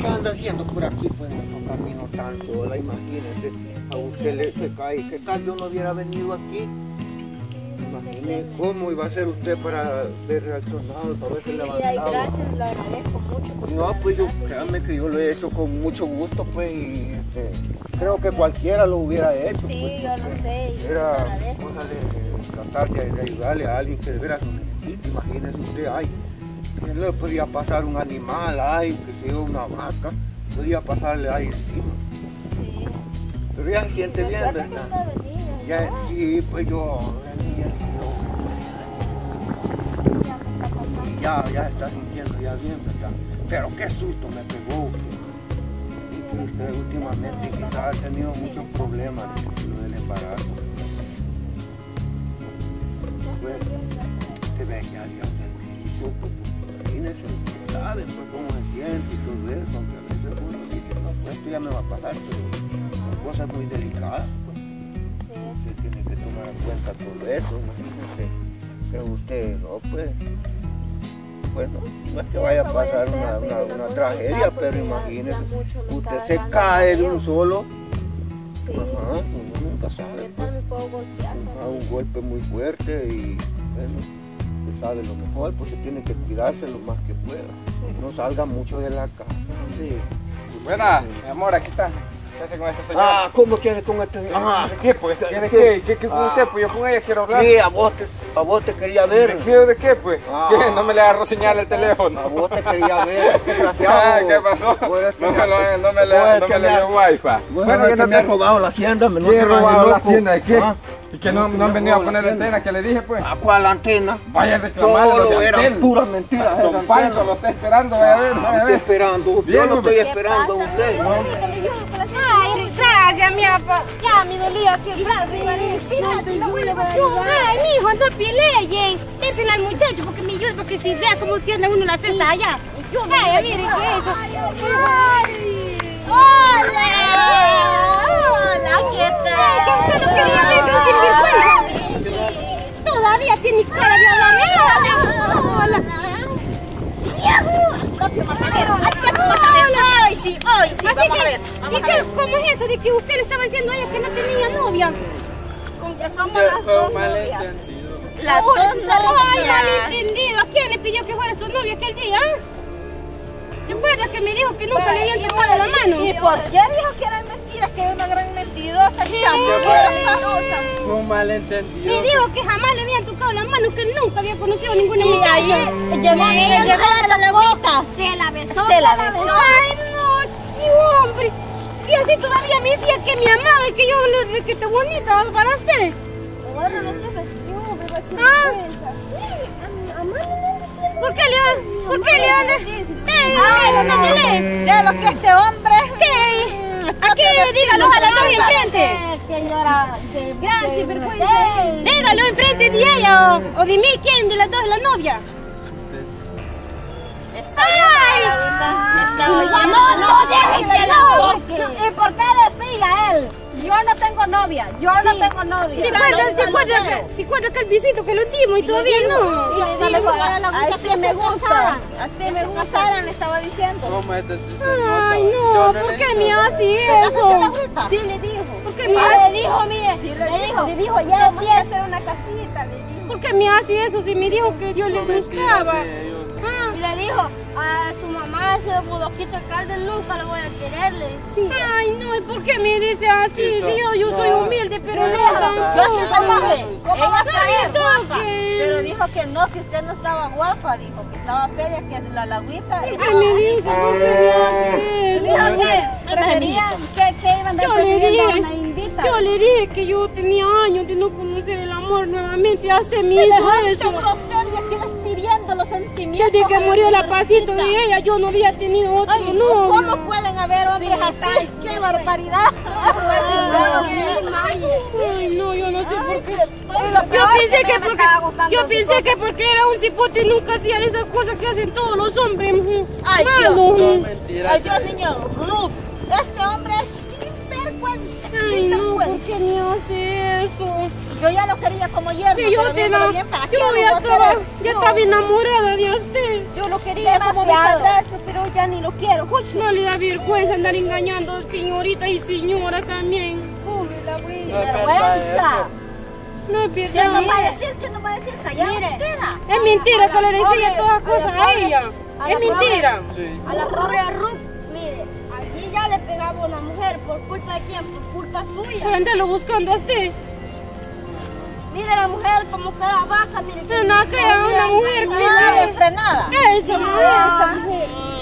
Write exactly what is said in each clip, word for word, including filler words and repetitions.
¿Qué anda haciendo por aquí? Pues no camino tan sola, imagínese, a usted le se cae. ¿Qué tal yo no hubiera venido aquí? Imagínese cómo iba a ser usted para haber reaccionado, para haberse levantado. Gracias, lo agradezco mucho. No, pues yo, créanme que yo lo he hecho con mucho gusto, pues, y este, creo que cualquiera lo hubiera hecho. Sí, pues, yo lo sé, y lo agradezco. Era cosa de tratar de, de ayudarle a alguien que de veras lo necesita, imagínese usted, ay. Que le podía pasar un animal, ay, que sea una vaca, podía pasarle ahí encima. Sí. Pero ya se siente bien, ¿verdad? Ya, sí, pues yo, ya, ya está sintiendo ya bien, ¿verdad? Pero qué susto me pegó. Que, que usted últimamente quizás ha tenido muchos problemas de, del embarazo. Pues, se ve que había un imagínense, saben pues cómo se siente y todo eso, aunque a veces uno dice, no, pues esto ya me va a pasar, pero son cosas muy delicadas, pues. Sí. Usted tiene que tomar en cuenta todo eso, imagínense que usted, no, pues, pues no, no es que vaya a pasar una, una, una tragedia, pero imagínense, usted se cae de un solo, sí. Ajá, uno nunca sabe, pues, un golpe muy fuerte y, bueno, sabe lo mejor, pues se tiene que cuidarse lo más que pueda, no salga mucho de la casa. Sí. Buena, mi amor, aquí está. ¿Qué hace con esta señora? Ah, ¿cómo quieres con esta señora? Ajá, ¿qué pues? ¿De qué? ¿Qué, qué con ah. usted? Pues yo con ella quiero hablar. Sí, a vos te, a vos te quería ver. ¿De qué, de qué pues? Ah. ¿Qué? No me le agarró señal el teléfono. A vos te quería ver, desgraciado. ¿Qué pasó? No me, lo, no me le, no me le dio wifi. Bueno, yo no me he robado la hacienda, me lo he robado la hacienda, ¿de qué? ¿Y que no, no han venido a poner la antena que le dije pues? ¿A cuál antena? Vaya a reclamarle los de antena. Era pura mentira. Don Pancho lo está esperando, vaya a ver, vaya a ver. Esperando, yo lo estoy esperando a usted. Ay, gracias, mi papá. Ya me dolía aquí el brazo. Ay, mi hijo, no peleen. Désela al muchacho porque me ayuda, porque si vea cómo se anda uno la cesta allá. Ay, miren que eso. ¡Ay! ¡Hola! ¡Hola! ¿Qué tal? Todavía tiene cara de hablar. Hoy sí, hoy sí. Vamos a ver. ¿Cómo es eso de que usted le estaba diciendo a ella que no tenía novia? Con que somos las dos novias. Las dos novias. Malentendido. ¿A quién le pidió que fuera su novia aquel día? ¿Recuerdas que me dijo que nunca le habían tocado la mano? ¿Y por qué dijo que eran mentiras? Que era una gran mentirosa y tramposa. Un malentendido. Me dijo que jamás le habían tocado la mano, que nunca había conocido ninguna mujer. Y ella le besó la boca. Se la besó. Se la besó. Ay, no, qué hombre. Y así todavía me decía que me amaba y que yo lo requete bonita para usted. Bueno, no sé, pero yo, pero aquí me cuenta. ¿Por qué le ¿Por qué le Ay, no me leen. Ya lo que este hombre. ¿Qué? Aquí dígalos a la novia enfrente. Señora, gracias, vergüenza. Dígalo enfrente de ella o de mí, ¿quién de las dos es la novia? ¡Ay! No, no, dejen que la toque. ¿Y por qué decía él? Yo no tengo novia, yo no tengo novia. ¿Se acuerda, se acuerda que el visito que lo dimos y todavía no? Así me gusta, así me gusta. Le estaba diciendo. Ay, no, ¿por qué me hace eso? Sí, le dijo. ¿Por qué me hace? Le dijo, mire, le dijo, le dijo, ya voy a hacer una casita. ¿Por qué me hace eso si me dijo que yo le buscaba? Y le dijo a su mamá, se lo pudo quitar caldo, nunca lo voy a querer, le decía. Ay, no, ¿y por qué me dice así? Dios, yo soy humilde, pero no tampoco. Yo soy tan humilde. ¿Cómo va a caer guapa? Pero dijo que no, que usted no estaba guapa, dijo que estaba fea, que la lagüita. ¿Y qué me dice? Dijo que prefería que iban a andar persiguiendo a una indita. Yo le dije que yo tenía años de no conocer el amor nuevamente, hasta mi hijo eso. Los sentimientos. Desde que murió la pasito de ella, yo no había tenido otro. Ay, no. ¿Cómo no pueden haber hombres sí, así? Sí. ¡Qué barbaridad! Ay, no, yo no sé ay, por qué. Yo, yo pensé que, porque, yo pensé que porque era un cipote nunca hacían esas cosas que hacen todos los hombres. Ay, Dios, no, mentira, ay, Dios, señor. Este hombre es cincuenta. Ay, no, ¿por qué me haces eso? Yo ya lo quería como yerno, sí, yo te no, bien, ¿para yo ya estaba, ya no, estaba enamorada de usted. Yo lo quería demasiado como mi padrastro, pero ya ni lo quiero. Uy. No le da vergüenza andar engañando señorita y señora también. Uy, la vergüenza. No es verdad. Ya no va a decir que no va a decir que ya es mentira. Es mentira que le decía todas cosas a ella. Es mentira. A la pobre Ruth, mire, aquí ya le pegaba una mujer. ¿Por culpa de quién? Por culpa suya. Por andarlo buscando a usted. Mira la mujer como que era vaca, mire. Que no, que era una mujer, mire. Enfrenada. Esa mujer.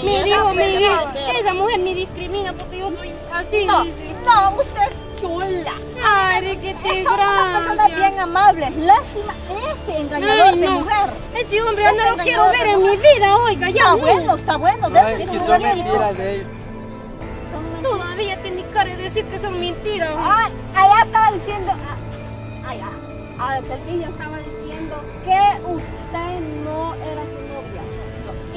Me dijo, me dijo, esa mujer me discrimina porque yo soy así. No, no, usted es chula. Ay, que te gracias. Son personas bien amables. Lástima ese engañador de mujer. Ese hombre no lo quiero ver en mi vida, oiga, ya. Está bueno, está bueno. Es que son mentiras de ellos. Todavía tiene cara de decir que son mentiras. Ay, allá estaba diciendo, allá. A Cecilia estaba diciendo que usted no era su novia.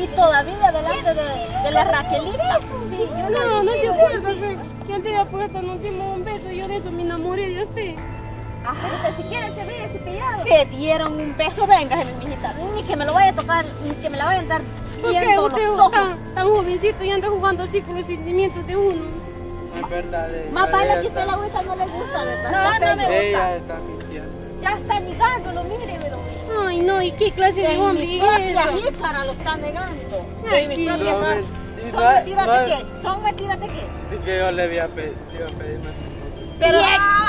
Y todavía delante de, de la Raquelita. Sí, no, no te acuerdas. Que él te había puesto, nos dimos un beso. Yo de eso me enamoré de usted. Ajá. Si quieres, se ve, si pillado. Se dieron un beso, venga, mi hijita. Ni que me lo vaya a tocar, ni que me la vaya a dar viendo los ojos. Tan, tan jovencito y anda jugando así con los sentimientos de uno. Es verdad. Más vale que usted la gusta, no le gusta, ¿verdad? No, no me gusta. Ella está mintiendo. Ya está negándolo, míremelo. Ay, no, ¿y qué clase de hombre es eso? Mi propia lo está negando. Ay, mi propia hija. ¿Son mentiras de qué? ¿Son mentiras de qué? De que yo le iba a pedir matrimonio. Pero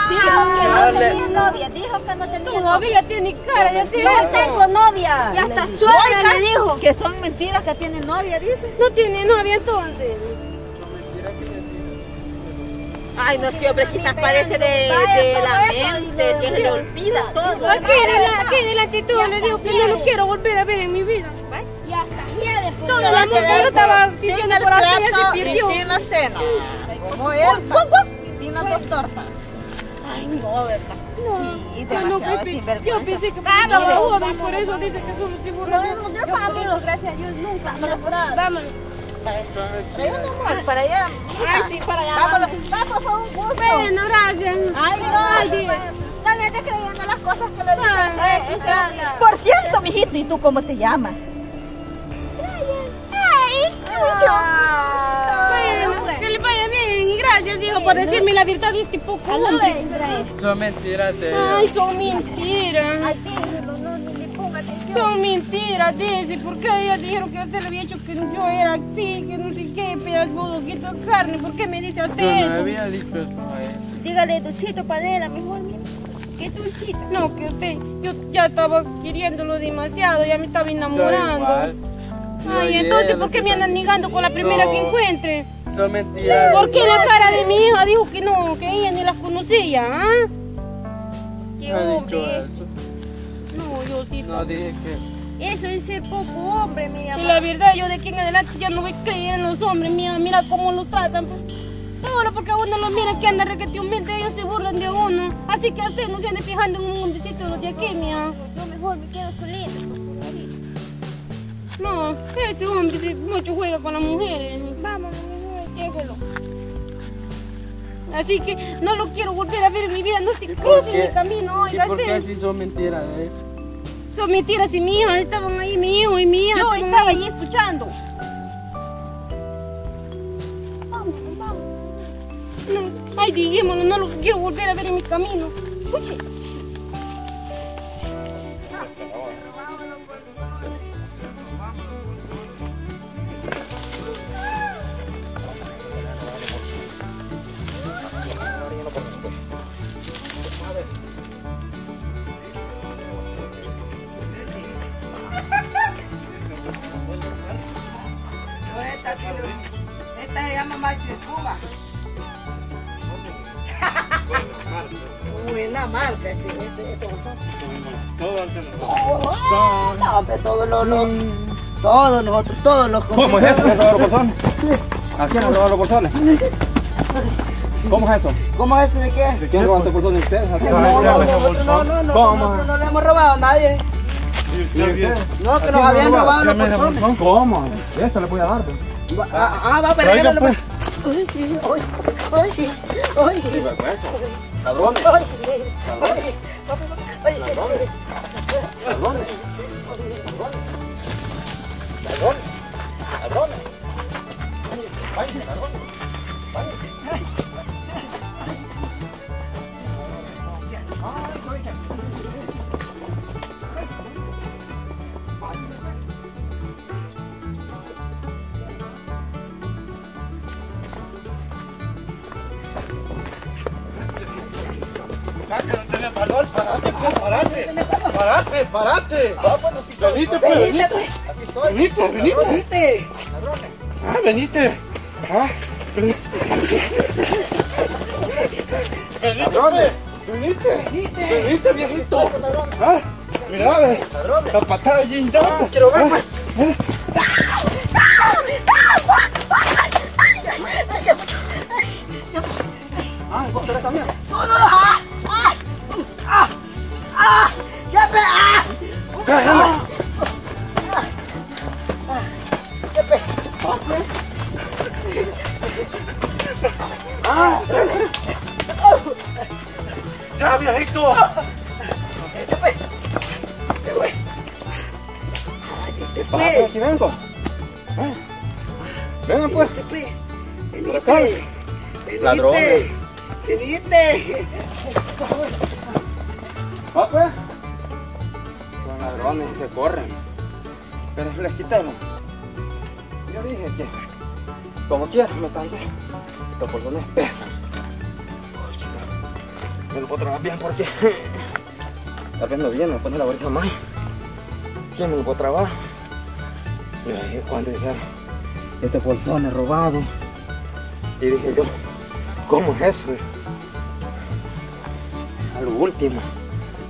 dijo que no tenía novia, dijo que no tenía novia. Tu novia tiene cara de decir, yo tengo novia. Y hasta suegra le dijo. Que son mentiras que tiene novia, dice. No tiene novia entonces. Ay, no sé, hombre, quizás parece de, de la mente, que se le olvida todo. Aquí en la actitud le digo que no lo quiero volver a ver en mi vida. Y hasta ya después. Todo el amor que yo estaba sintiendo por aquí ya se perdió. Y sin la cena. Como él. Sin las dos tortas. Ay, no, ¿verdad? No, no, yo pensé que joven, por eso dice que somos figuras. Yo pago los gracias a Dios nunca. Vámonos. Para allá. Ay, sí, para allá. Vámonos, vamos a un gusto. Bueno, gracias. Ay, no, no le estés creyendo las cosas que le dicen. Por cierto, mijito, ¿y tú cómo te llamas? Ay, mucho. Bueno, que le vaya bien y gracias, hijo, por decirme la verdad de este poco hombre. Son mentiras de ellos. Ay, son mentiras. Son mentiras, dice, porque ellos dijeron que a usted le había dicho que yo era así, que no sé qué, pedazo, que esto es carne, ¿por qué me dice a usted eso? No, no había dicho eso a él. Dígale, dulcito, panela, mejor, mira, que dulcito. No, que usted, yo ya estaba queriéndolo demasiado, ya me estaba enamorando. Ay, entonces, ¿por qué me andan negando con la primera que encuentre? Son mentiras. ¿Por qué la cara de mi hija dijo que no, que ella ni las conocía, ah? ¿Qué hombre? No, yo sí. No, dije que... Eso es ser poco hombre, mi amor. Y la verdad, yo de aquí en adelante ya no voy a creer en los hombres, mira, mira cómo los tratan. Ahora porque uno los mira que anda requeteamente, ellos se burlan de uno. Así que ustedes no se anden fijando en un mundicito los de aquí, mira. Yo mejor me quedo solita. No, este hombre mucho juega con las mujeres. Vamos, mi amor, déjalo. Así que no lo quiero volver a ver en mi vida, no se cruce mi camino. ¿Y por qué así son mentiras de eso? Son mentiras y mi hija, estaban ahí mi hijo y mi hija. Yo estaba ahí escuchando. Vamos, vamos. No, ay, dijémoslo, no lo quiero volver a ver en mi camino. Escuche. Esta se llama Machicuba. Buena marca. Todos los todos nosotros, todos los ¿cómo es eso? ¿A quién han robado los bolsones? ¿Cómo es eso? ¿Cómo es eso de qué? ¿De quién roban los bolsones ustedes? No, no, no, no, no le hemos robado a nadie. No, que nos habían robado los bolsones. ¿Cómo? Esta le voy a dar. Ah, va, pero yo no le voy a dar. ¡Ay, sí! ¡Ay, ay, sí! ¡Ay, sí! ¡Cabrones! ¡Ay, sí! ¡Cabrones! ¡Cabrones! ¡Cabrones! ¡Cabrones! ¡Cabrones! ¡Vayan, cabrones! ¡Vayan! ¡Parate, parate! Vámonos, ¡venite, pues! ¡Venite, pues! Aquí estoy. ¡Venite, venite! ¡Venite! ¡Ah, venite! ¡Ah! ¡Venite! ¡Venite! ¡Venite! ¡Venite, viejito! ¡Ah! ¡Mirá, ve! ¡La patada allí! ¡No quiero verme! ¡Ah! ¿Encontré la camión? ¡No, no! ¡Ah! ¡Ah! ¡Ah! ¡Ah! ¡Ya pe! ¡Ah! ¡Ah! ¡Ya pe! ¡Ah! ¡Ya, viejito! ¡Ya pe! ¡Ya pe! ¡Ya pe! ¡Aquí vengo! ¡Vengan pues! ¡Ya pe! ¡Venite! ¡Ladrones! ¡Venite! ¡Va pues! Ladrones se corren, pero se les quitaron. Yo dije que, como quieras, me cansé. Los cordones pesan. Oh, me lo puedo trabar bien porque tal vez no viene, me pone la bolita más. ¿Quién me lo puedo trabar? Y ahí cuando dijeron, este bolsón es robado. Y dije yo, ¿cómo es eso? A lo último,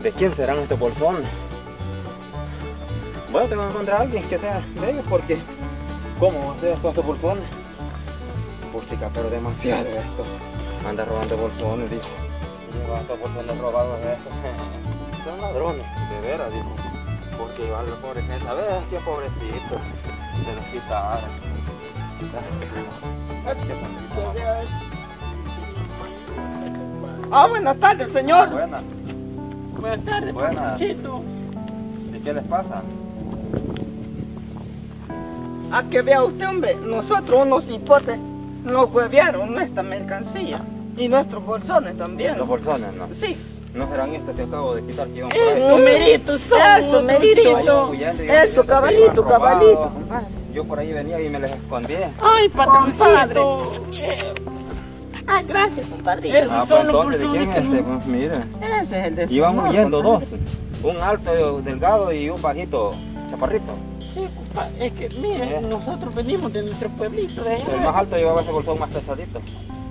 ¿de quién serán estos bolsones? Bueno, tengo que encontrar a alguien que sea de ellos porque ¿cómo va a ser estos bolsones? Por chica, pero demasiado esto. Anda robando bolsones, dijo. Lleva estos bolsones robados de estos. Son ladrones, de veras, dijo. Porque llevan los pobres, ¿sabes? Qué pobrecito. Se los quitaron. Ah, buenas tardes, señor. Buenas. Buenas tardes, Panchito. ¿Y qué les pasa? A que vea usted, hombre, nosotros unos hipotes nos huevearon nuestra mercancía y nuestros bolsones también. Los bolsones, ¿no? Sí. ¿No serán estos que acabo de quitar? Que eso, merito, eso, merito. Eso, cabalito, cabalito. Yo por ahí venía y me les escondí. Ay, patroncito. Ah, gracias, compadrito. Ah, pues entonces, ¿de quién es este? Pues mira. Ese es el de... Íbamos huyendo dos. Un alto, delgado y un bajito, chaparrito. Sí, compadre, es que mire, ¿eh? Nosotros venimos de nuestro pueblito de allá. El más alto llevaba ese bolsón más pesadito.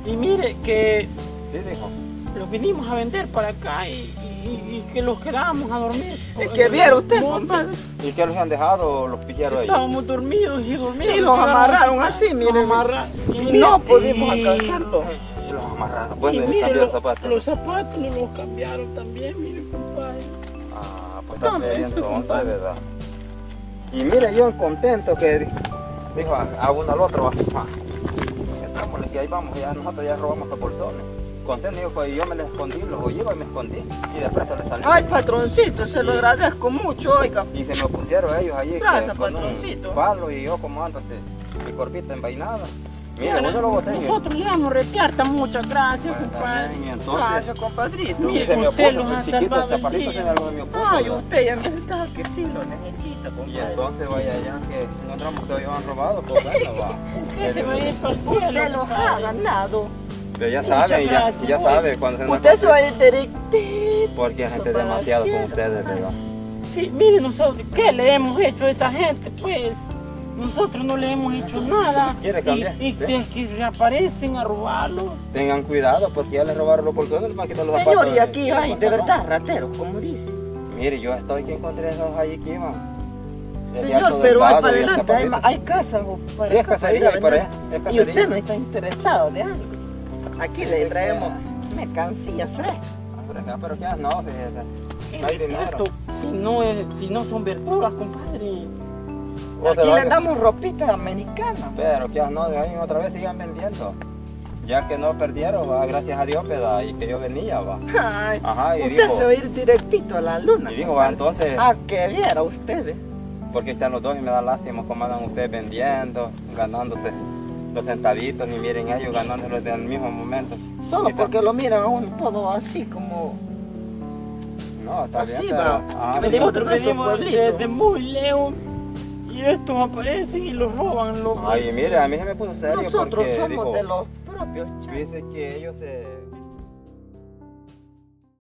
Y mire que... Sí, dijo. Los vinimos a vender para acá y, y, y que los quedábamos a dormir. Es que vieron ustedes, compadre. ¿Y qué los han dejado los pillaron ahí? Estábamos dormidos y dormidos. Y los amarraron así, miren. Y no pudimos alcanzarlos. Y los amarraron. Bueno, les cambiaron los zapatos. Los zapatos no los cambiaron también, miren, compadre. Ah, pues está bien entonces, ¿verdad? Y mira, yo contento que dijo a uno al otro, ah, estamos que ahí vamos, ya nosotros ya robamos los bolsones. Contento, dijo, y yo me les escondí, los llevo y me escondí, y después se les salió. Ay, patroncito, se lo agradezco mucho, oiga. Y se me pusieron ellos allí. Gracias, patroncito. Un palo y yo como ando, mi corpita envainada. Mira, mira, nosotros le damos recarta, muchas gracias, bueno, compadre. Entonces, gracias, compadrito. Mire, usted los ha salvado el día. Ay, usted ya me está que sí lo necesita, compadre. Y entonces vaya allá, que encontramos que lo han robado, pues bueno, va. Usted se va a ir para el cielo. Usted los ha ganado. Pero ya sabe, ya, ya sabe cuando se... Usted se va a ir directito. Porque hay gente demasiado con ustedes, ¿verdad? Sí, mire, nosotros, ¿qué le hemos hecho a esa gente, pues? Nosotros no le hemos hecho nada. ¿Quiere cambiar? Y, y ¿sí? que reaparecen a robarlo. Tengan cuidado porque ya les robaron los bolsones, van a quitar los zapatos. Señor, y aquí hay de verdad rateros, como dicen. Mire, yo hasta hoy que encontré esos allí que iban. Señor, pero hay para adelante, hay, hay casas. Sí, es cacería, para allá. Y usted no está interesado de algo. Aquí le traemos mercancía fresca. Ah, pero ya no, no hay dinero. Si no, es, si no son verduras, compadre. Aquí le damos ropita americana. Pero que no, de ahí otra vez sigan vendiendo. Ya que no perdieron, va, gracias a Dios, ¿verdad? Y que yo venía, va. Ay, ajá, y usted dijo, se va a ir directito a la luna. Y dijo, va, entonces... Ah, que viera ustedes. Porque están los dos y me da lástima cómo andan ustedes vendiendo, ganándose los centavitos, ni miren ellos ganándolos en el mismo momento. Solo porque lo miran a uno todo así, como... No, está así bien, va. Pero... Ah, nosotros venimos desde muy lejos. Y estos aparecen y los roban, los... Ay, mira, a mí se me puso serio. Nosotros porque, somos digo, de los propios. Dice que ellos se...